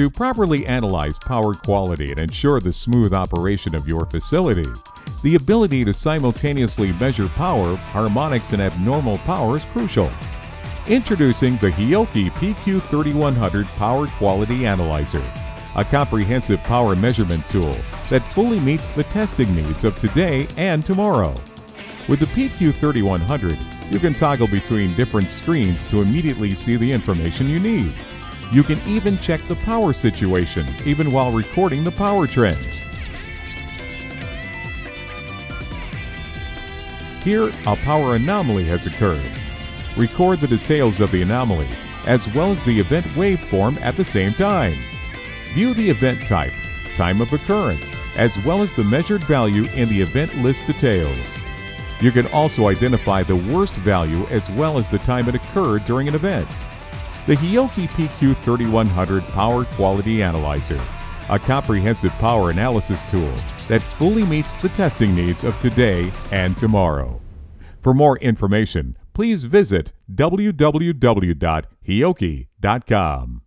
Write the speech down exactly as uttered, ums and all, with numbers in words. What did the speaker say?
to properly analyze power quality and ensure the smooth operation of your facility. The ability to simultaneously measure power, harmonics, and abnormal power is crucial. Introducing the Hioki P Q thirty-one hundred Power Quality Analyzer, a comprehensive power measurement tool that fully meets the testing needs of today and tomorrow. With the P Q thirty-one hundred, you can toggle between different screens to immediately see the information you need. You can even check the power situation, even while recording the power trend. Here, a power anomaly has occurred. Record the details of the anomaly, as well as the event waveform at the same time. View the event type, time of occurrence, as well as the measured value in the event list details. You can also identify the worst value as well as the time it occurred during an event. The Hioki P Q thirty-one hundred Power Quality Analyzer, a comprehensive power analysis tool that fully meets the testing needs of today and tomorrow. For more information, please visit w w w dot hioki dot com.